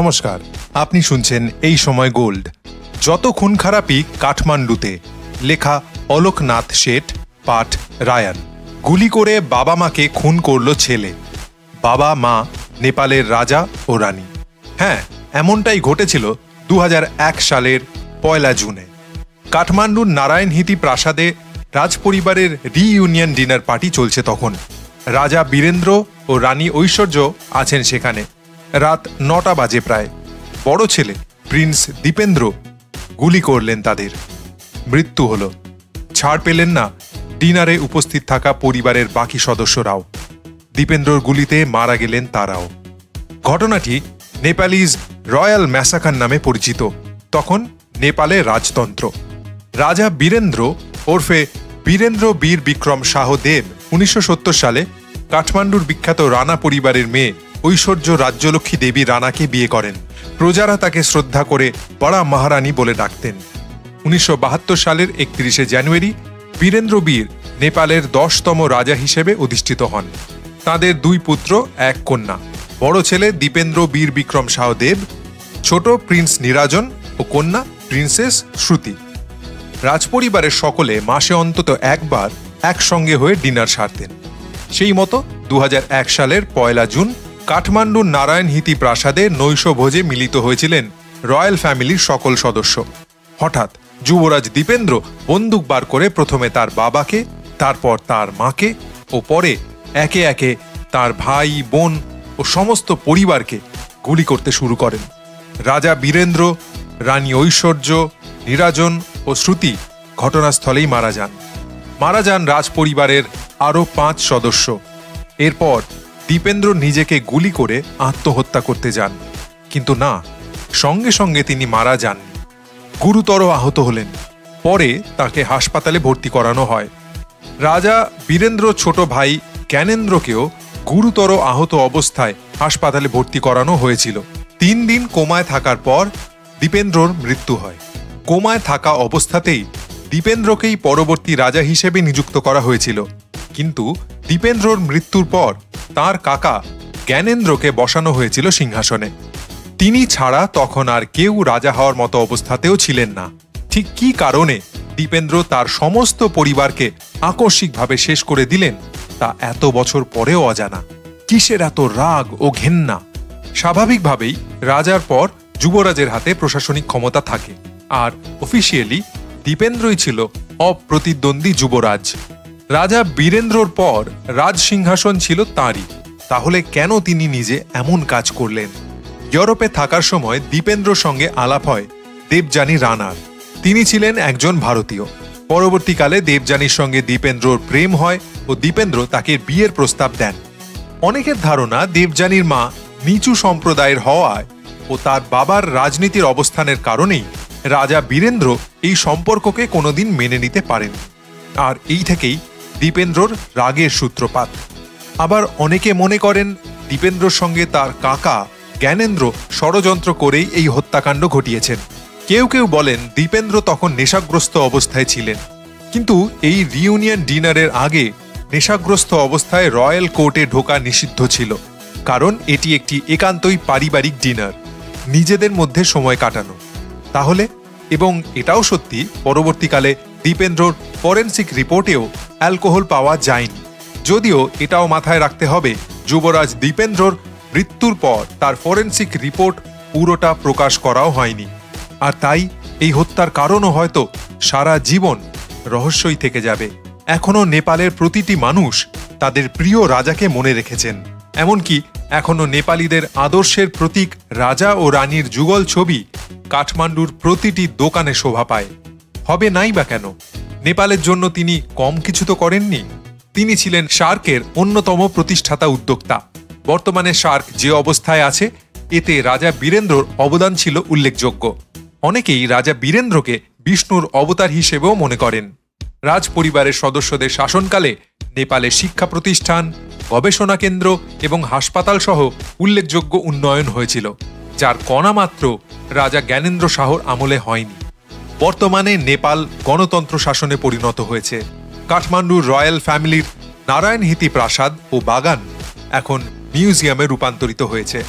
नमस्कार आपनी सुनछेन एई समय गोल्ड जतो खून खराबी काठमांडूते लेखा अलकनाथ शेठ पाठ रायन। गुली करे बाबा मा के खून करलो छेले। बाबा मा नेपालेर राजा ओ रानी। हाँ एमनटाई घटेछिलो 2001 सालेर पयला जूने काठमांडूर नारायणहीति प्रासादे राजपरिवारेर रिइउनियन डिनार पार्टी चलछे। तखन राजा वीरेंद्र और रानी ऐश्वर्य आछेन सेखाने। रात 9टा बाजे प्राय बड़ो छेले प्रिंस दीपेंद्र गुली करलेन तादेर। मृत्यु हलो। छाड़ पेलेन ना डिनारे उपस्थित थाका परिवारेर बाकी सदस्यराओ। दीपेंद्रर गुलिते मारा गेलेन ताराओ। घटनाटी नेपालीज रॉयल मैसाकार नामे परिचित। तखन नेपाले राजतंत्र। राजा वीरेंद्र ओरफे वीरेंद्र वीर विक्रम शाह देव 1970 साले काठमांडूर विख्यात राणा परिवारेर मेये ऐश्वर्य राज्यलक्ष्मी देवी राणा के बिये करेन। प्रजारा ताके श्रद्धा करे बड़ा महारानी बोले डाकतेन। 1972 सालेर 31 जानुयारी वीरेंद्र वीर नेपालेर 10तम राजा हिसेबे अधिष्ठित हन। तादेर 2 पुत्र एक कन्या। बड़ो छेले दीपेंद्र वीर विक्रम शाह देव, छोटो प्रिंस निराजन और कन्या प्रिंसेस श्रुति। राजपरिवारेर सकले मासे अंतत एकबार एक संगे हुए डिनार सारतें। सेई मतो 2001 सालेर पयला जून काठमांडूर नारायणहीति प्रासादे नैशभोजे मिलित हयेछिलेन रॉयल फैमिलिर सकल सदस्य। हठात् युवराज दीपेंद्र बंदूक बार करे प्रथमे तार बाबाके, तारपर तार माके ओ परे एके एके तार भाई बोन और समस्त परिवारके गुली करते शुरू करें। राजा वीरेंद्र, रानी ऐश्वर्य, निराजन और श्रुति घटनास्थलेई मारा जान। मारा जान राजपरिवारेर आरो 5 सदस्य। एरपर दीपेंद्र निजेके गुली करे आत्महत्या करते जान, किन्तु ना, संगे संगे तिनी मारा जान। गुरुतर आहत हलेन। परे ताके हासपाताले भर्ती करानो हय। राजा वीरेंद्र छोटो भाई ज्ञानेंद्रकेओ गुरुतर आहत अवस्थाय हासपाताले भर्ती करानो हयेछिलो। 3 दिन कोमाय थाकार पर दीपेंद्रर मृत्यु हय। कोमाय थाका अवस्थातेई दीपेंद्रकेई परवर्ती राजा हिसेबे नियुक्त करा हयेछिलो, किन्तु दीपेंद्रर मृत्युर पर तार काका ज्ञानेंद्रके बसानो हयेछिलो सिंहासने। तिनी छाड़ा तखन आर केउ राजा हওয়ার मतो अवस्थातेও छिलेन ना। ठीक की कारणे दीपेंद्र तार समस्त परिवारके आकस्मिकभावे शेष करे दिलेन ता एत बछर परेও अजाना। किसेर एत राग ओ घृणा? स्वाभाविकभावेই राजार पर युवराजेर हाते प्रशासनिक क्षमता थाके आर अफिशियाली दीपेंद्रई छिलो अप्रतिद्वंद्वी युवराज। राजा वीरेंद्रर पर राजसिंहासन छिलो तारी। ताहले केनो तिनी निजे एमन काज करलेन? यूरोपे थाकार समय दीपेंद्रर संगे आलाप हय देवजानी रानार। तिनी छिलेन एकजन भारतीय। परवर्तीकाले देवजानीर संगे दीपेंद्रर प्रेम हय ओ दीपेंद्र ताके बियेर प्रस्ताव देन। अनेकेर धारणा देवजानीर मा नीचू सम्प्रदायेर हওয়ায় ओ तार बाबार राजनीतिर अवस्थानेर कारणेई राजा वीरेंद्र एई सम्पर्कके कोनोदिन मेने निते पारेननि आर एई थेकेई दीपेंद्रर रागेर सूत्रपात। आबार अनेके मने करेन दीपेंद्रर संगे तार काका ज्ञानेंद्र षड़यंत्र करेई एई हत्याकांड घटिয়েছেন। केउ केउ बोलेन दीपेंद्र तखन नेशाग्रस्त अवस्थाय छिलेन, किन्तु एई रिइউনিয়न डिनारेर आगे नेशाग्रस्त अवस्थाय रॉयल कोर्टे ढोका निषिद्ध छिलो, कारण एटी एकटी एकान्तई पारिवारिक डिनार, निजेदेर मध्ये समय काटानो। ताहले एबं एटाओ सत्यि परवर्तीकाले दीपेंद्रर फरेंसिक रिपोर्टेओ अ্যালকোহল पावा जायनि। यदिओ एटाओ माथाय राखते हबे युवराज दीपेंद्रर मृत्युर पर तार फरेंसिक रिपोर्ट पुरोटा प्रकाश कराओ हयनि आर ताई एई हत्यार कारणओ हयतो सारा जीवन रहस्यई थेके जाबे। एखोनो नेपालेर प्रतिटी मानुष तादेर प्रिय राजाके मने रेखेछेन, एमनकि एखोनो नेपालीदेर आदर्शेर प्रतीक राजा ओ रानीर जुगल छवि काठमांडूर प्रतिटी दोकाने शोभा पाय। हबे नाई बा केन? नेपालेर जोन्नो तिनी कम किछु तो करेननि। तिनी छिलेन शार्केर अन्यतम प्रतिष्ठाता उद्योक्ता। बर्तमाने शार्क जे अवस्थाय आछे एते राजा वीरेंद्रर अवदान छिलो उल्लेखयोग्य। अनेकेई राजा वीरेंद्रके विष्णुर अवतार हिसेबेओ मने करेन। राजपरिवारेर सदस्यदेर शासनकाले नेपाले शिक्षा प्रतिष्ठान, गवेषणा केंद्र एबं हासपाताल सह उल्लेखयोग्य उन्नयन हयेछिलो, जार कणा मात्र राजा ज्ञानेंद्र शाहर आमले हयनि। बर्तमाने नेपाल गणतंत्र शासने परिणत हयेছে। काठमांडूर रॉयल फैमिलिर नारायणहीति प्रासाद और बागान एखन मिउजियामे रूपान्तरित हयेছে।